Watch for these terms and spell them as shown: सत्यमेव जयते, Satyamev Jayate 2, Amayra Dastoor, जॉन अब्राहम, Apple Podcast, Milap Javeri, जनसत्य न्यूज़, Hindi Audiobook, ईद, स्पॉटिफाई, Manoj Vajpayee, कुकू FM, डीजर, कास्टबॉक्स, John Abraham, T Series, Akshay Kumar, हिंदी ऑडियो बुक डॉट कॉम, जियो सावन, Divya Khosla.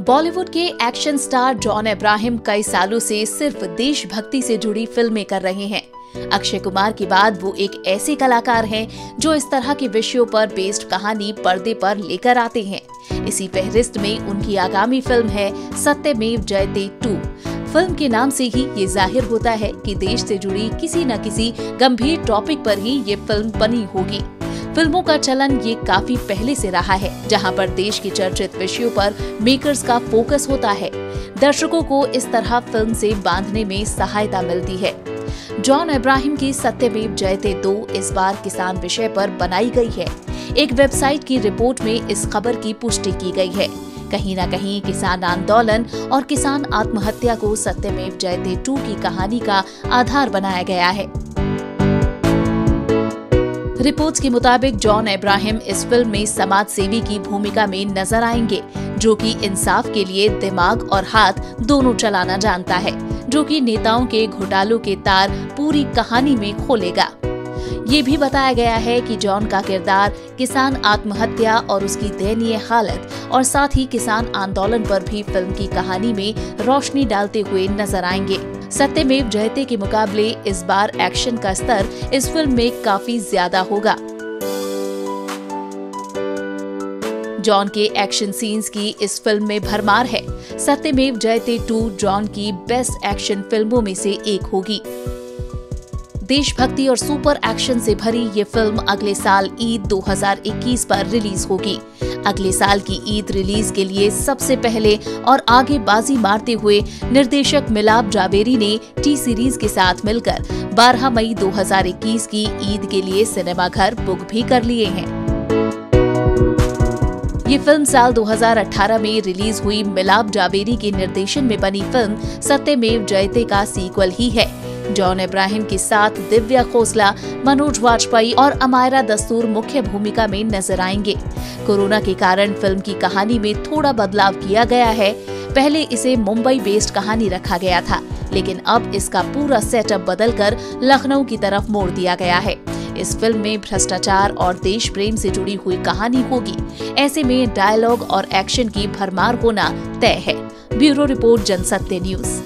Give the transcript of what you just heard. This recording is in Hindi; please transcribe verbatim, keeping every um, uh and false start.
बॉलीवुड के एक्शन स्टार जॉन अब्राहम कई सालों से सिर्फ देशभक्ति से जुड़ी फिल्में कर रहे हैं। अक्षय कुमार के बाद वो एक ऐसे कलाकार हैं जो इस तरह के विषयों पर बेस्ड कहानी पर्दे पर लेकर आते हैं। इसी फहरिस्त में उनकी आगामी फिल्म है सत्यमेव जयते टू। फिल्म के नाम से ही ये जाहिर होता है कि देश से जुड़ी किसी न किसी गंभीर टॉपिक पर ही ये फिल्म बनी होगी। फिल्मों का चलन ये काफी पहले से रहा है, जहां पर देश के चर्चित विषयों पर मेकर्स का फोकस होता है। दर्शकों को इस तरह फिल्म से बांधने में सहायता मिलती है। जॉन अब्राहम की सत्यमेव जयते दो इस बार किसान विषय पर बनाई गई है। एक वेबसाइट की रिपोर्ट में इस खबर की पुष्टि की गई है। कहीं न कहीं किसान आंदोलन और किसान आत्महत्या को सत्यमेव जयते टू की कहानी का आधार बनाया गया है। रिपोर्ट्स के मुताबिक जॉन अब्राहम इस फिल्म में समाज सेवी की भूमिका में नजर आएंगे, जो कि इंसाफ के लिए दिमाग और हाथ दोनों चलाना जानता है, जो कि नेताओं के घोटालों के तार पूरी कहानी में खोलेगा। ये भी बताया गया है कि जॉन का किरदार किसान आत्महत्या और उसकी दयनीय हालत और साथ ही किसान आंदोलन पर भी फिल्म की कहानी में रोशनी डालते हुए नजर आएंगे। सत्यमेव जयते के मुकाबले इस बार एक्शन का स्तर इस फिल्म में काफी ज्यादा होगा। जॉन के एक्शन सीन्स की इस फिल्म में भरमार है। सत्यमेव जयते टू जॉन की बेस्ट एक्शन फिल्मों में से एक होगी। देशभक्ति और सुपर एक्शन से भरी ये फिल्म अगले साल ईद दो हज़ार इक्कीस पर रिलीज होगी। अगले साल की ईद रिलीज के लिए सबसे पहले और आगे बाजी मारते हुए निर्देशक मिलाप जावेरी ने टी सीरीज के साथ मिलकर बारह मई दो हज़ार इक्कीस की ईद के लिए सिनेमाघर बुक भी कर लिए हैं। ये फिल्म साल दो हज़ार अठारह में रिलीज हुई मिलाप जावेरी के निर्देशन में बनी फिल्म सत्यमेव जयते का सीक्वल ही है। जॉन अब्राहम के साथ दिव्या खोसला, मनोज वाजपेयी और अमायरा दस्तूर मुख्य भूमिका में नजर आएंगे। कोरोना के कारण फिल्म की कहानी में थोड़ा बदलाव किया गया है। पहले इसे मुंबई बेस्ड कहानी रखा गया था, लेकिन अब इसका पूरा सेटअप बदलकर लखनऊ की तरफ मोड़ दिया गया है। इस फिल्म में भ्रष्टाचार और देश प्रेम से जुड़ी हुई कहानी होगी। ऐसे में डायलॉग और एक्शन की भरमार होना तय है। Bureau report, Jansatya news.